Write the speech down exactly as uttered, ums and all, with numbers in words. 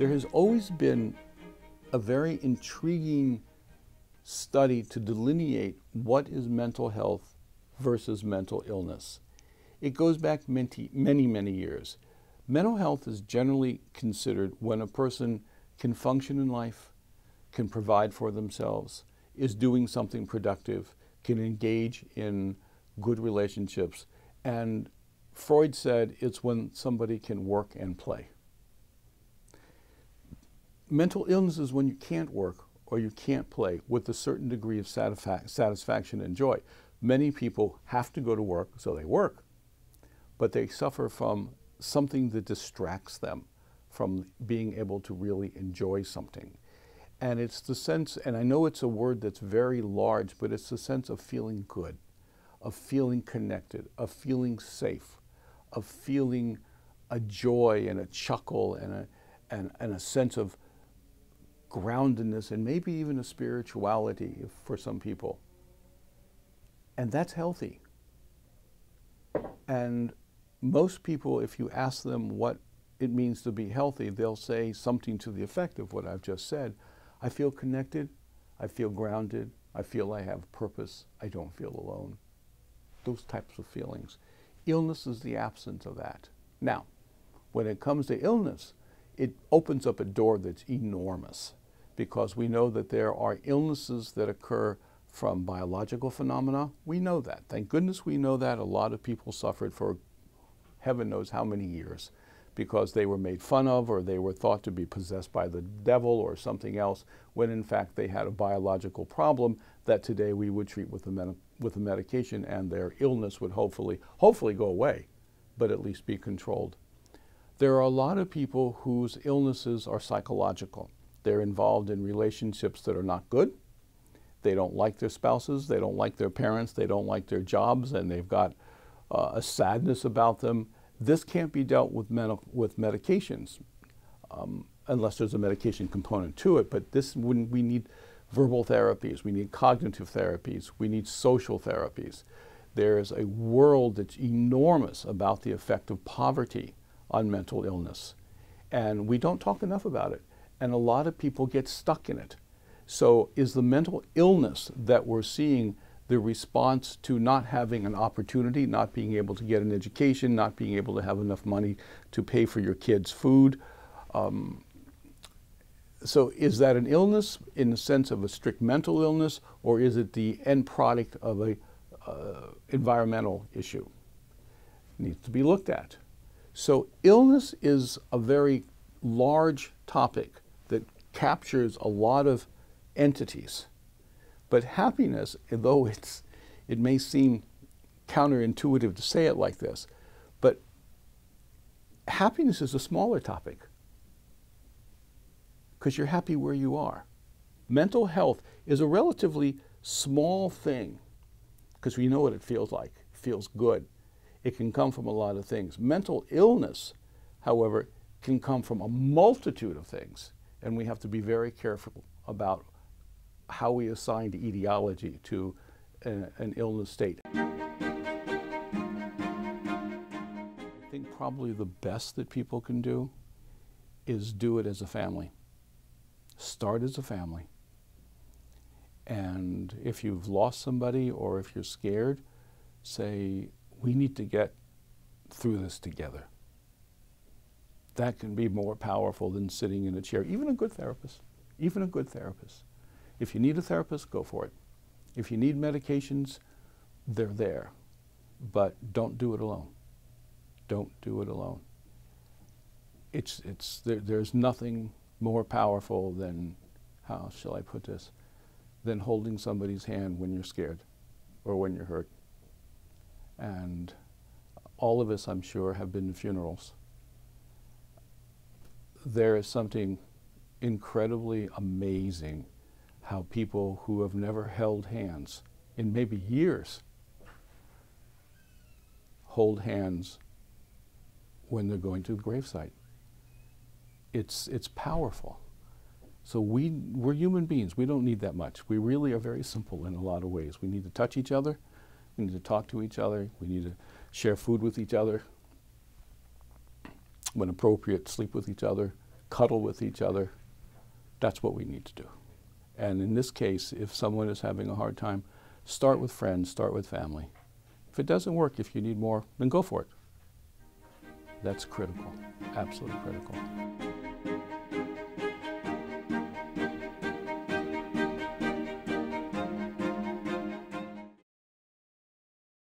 There has always been a very intriguing study to delineate what is mental health versus mental illness. It goes back many, many, many years. Mental health is generally considered when a person can function in life, can provide for themselves, is doing something productive, can engage in good relationships. And Freud said it's when somebody can work and play. Mental illness is when you can't work or you can't play with a certain degree of satisfa- satisfaction and joy. Many people have to go to work, so they work, but they suffer from something that distracts them from being able to really enjoy something. And it's the sense, and I know it's a word that's very large, but it's the sense of feeling good, of feeling connected, of feeling safe, of feeling a joy and a chuckle and a, and, and a sense of groundedness and maybe even a spirituality for some people. And that's healthy. And most people, if you ask them what it means to be healthy, they'll say something to the effect of what I've just said. I feel connected, I feel grounded, I feel I have purpose, I don't feel alone. Those types of feelings. Illness is the absence of that. Now, when it comes to illness, it opens up a door that's enormous, because we know that there are illnesses that occur from biological phenomena. We know that. Thank goodness we know that. A lot of people suffered for heaven knows how many years because they were made fun of or they were thought to be possessed by the devil or something else, when in fact they had a biological problem that today we would treat with a, med with a medication, and their illness would hopefully, hopefully go away, but at least be controlled. There are a lot of people whose illnesses are psychological. They're involved in relationships that are not good. They don't like their spouses, they don't like their parents, they don't like their jobs, and they've got uh, a sadness about them. This can't be dealt with with medications, um, unless there's a medication component to it, but this wouldn't, we need verbal therapies, we need cognitive therapies, we need social therapies. There's a world that's enormous about the effect of poverty on mental illness, and we don't talk enough about it, and a lot of people get stuck in it. So is the mental illness that we're seeing the response to not having an opportunity, not being able to get an education, not being able to have enough money to pay for your kids' food? Um, so is that an illness in the sense of a strict mental illness, or is it the end product of a uh, environmental issue? It needs to be looked at. So illness is a very large topic that captures a lot of entities. But happiness, though it's, it may seem counterintuitive to say it like this, but happiness is a smaller topic, because you're happy where you are. Mental health is a relatively small thing, because we know what it feels like. It feels good. It can come from a lot of things. Mental illness, however, can come from a multitude of things, and we have to be very careful about how we assigned etiology to an, an illness state. I think probably the best that people can do is do it as a family. Start as a family. And if you've lost somebody or if you're scared, say, we need to get through this together. That can be more powerful than sitting in a chair, even a good therapist, even a good therapist. If you need a therapist, go for it. If you need medications, they're there. But don't do it alone. Don't do it alone. It's, it's, there, there's nothing more powerful than, how shall I put this, than holding somebody's hand when you're scared or when you're hurt. And all of us, I'm sure, have been to funerals. There is something incredibly amazing how people who have never held hands in maybe years hold hands when they're going to the gravesite. It's, it's powerful. So we, we're human beings. We don't need that much. We really are very simple in a lot of ways. We need to touch each other. We need to talk to each other. We need to share food with each other. When appropriate, sleep with each other. cuddle with each other, that's what we need to do. And in this case, if someone is having a hard time, start with friends, start with family. If it doesn't work, if you need more, then go for it. That's critical, absolutely critical.